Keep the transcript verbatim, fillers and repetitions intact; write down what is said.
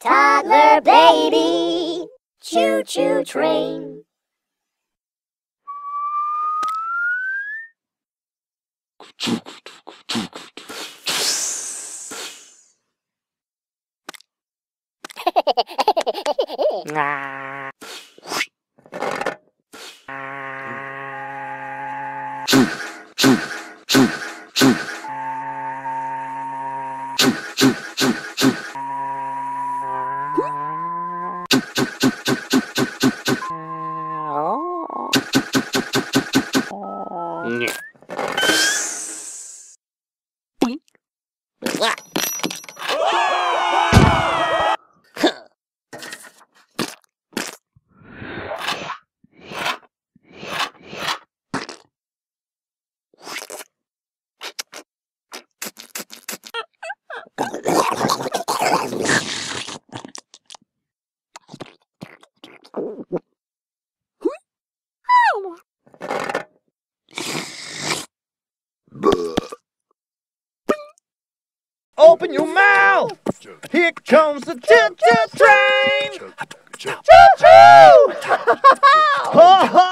Toddler Baby, choo-choo train. Nah. Open your mouth! Here comes the choo-choo train! Choo-choo!